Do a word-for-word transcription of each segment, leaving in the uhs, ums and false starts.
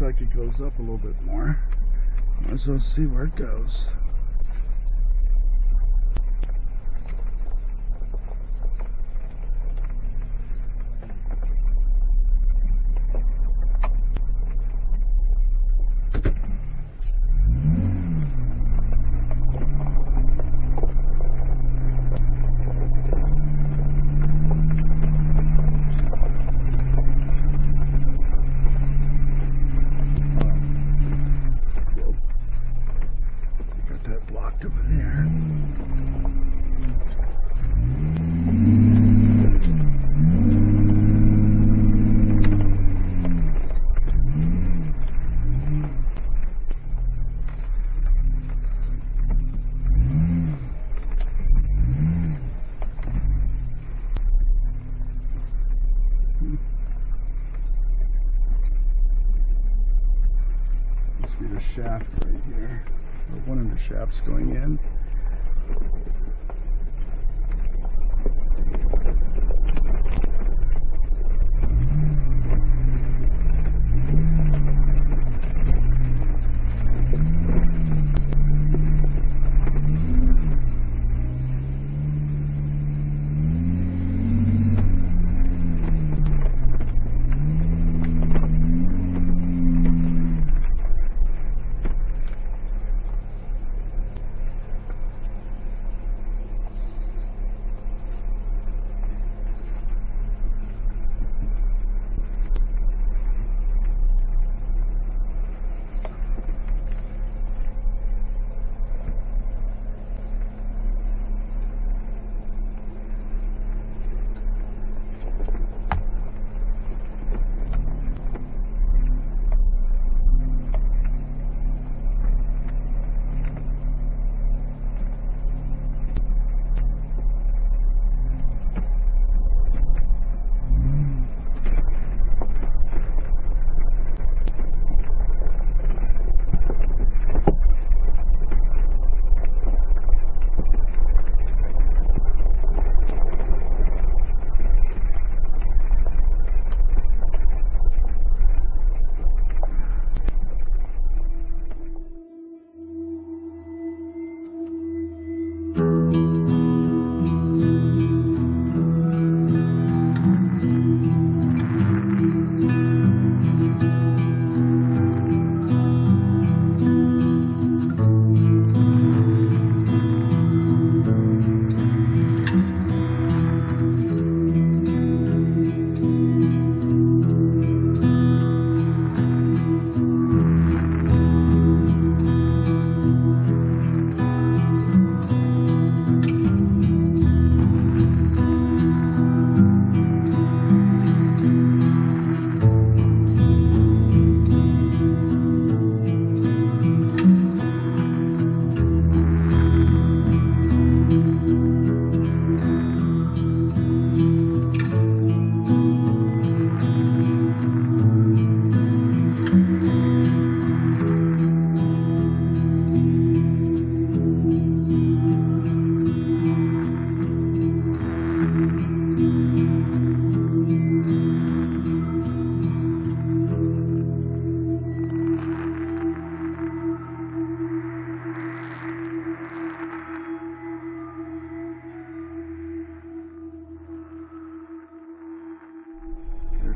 looks like it goes up a little bit more. Might as well see where it goes. Shaft right here, or one of the shafts going in.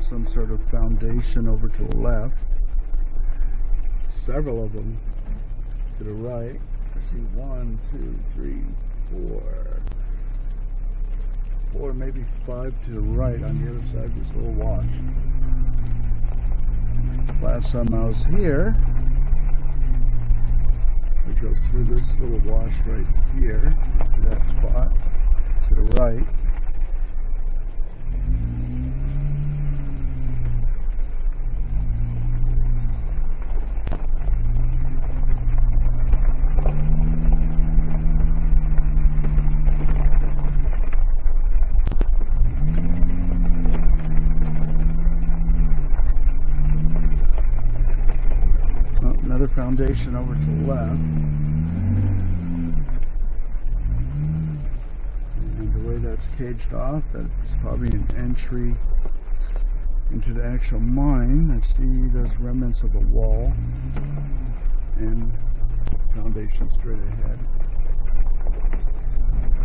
Some sort of foundation over to the left, several of them to the right. I see one, two, three, four, four, maybe five to the right on the other side of this little wash. Last time I was here, we go through this little wash right here, to that spot, to the right. Foundation over to the left, and the way that's caged off, that's probably an entry into the actual mine. I see there's remnants of a wall and foundation straight ahead.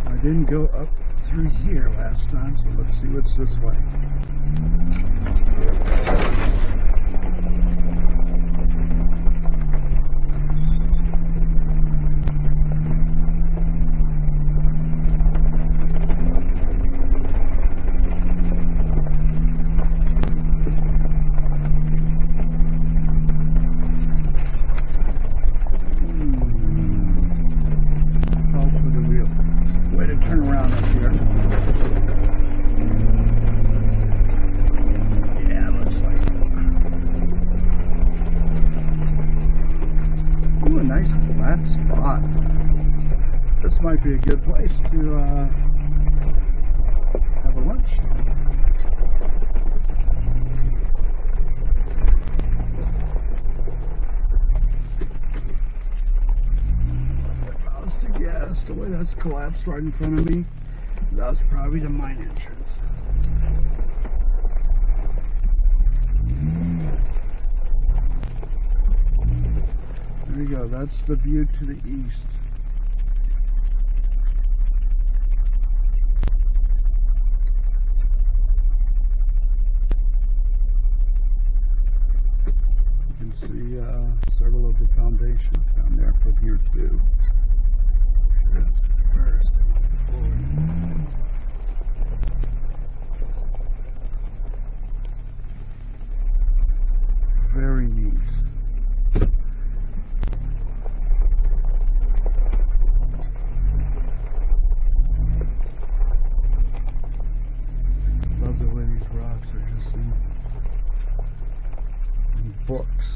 I didn't go up through here last time, so let's see what's this way. Spot. This might be a good place to uh, have a lunch. If I was to guess, the way that's collapsed right in front of me, that's probably the mine entrance. There you go, that's the view to the east. You can see uh, several of the foundations down there from here too. That's first. Very neat. Books.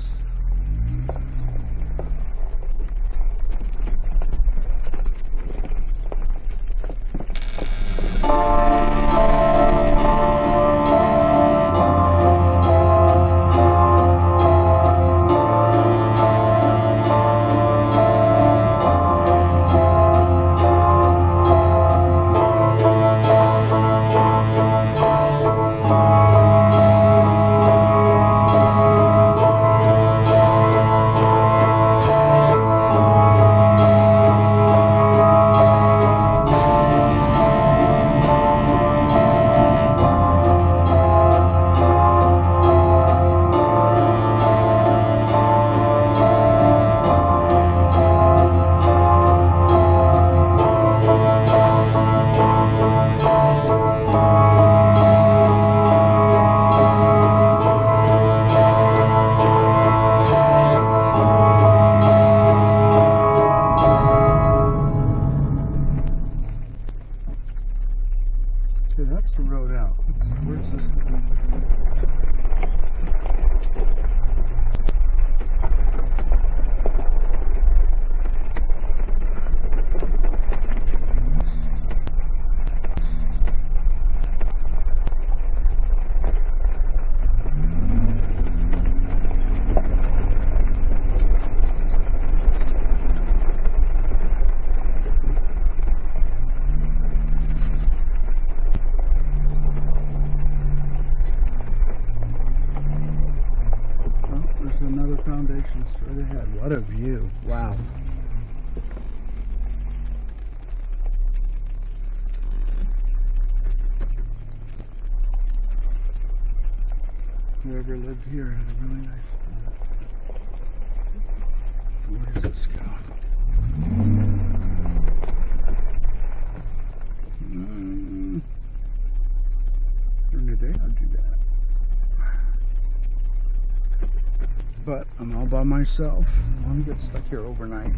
Straight ahead. What a view. Wow. Whoever lived here had a really nice view. Where does this go? Mm. During the day I'd do that. But I'm all by myself. I want to get stuck here overnight.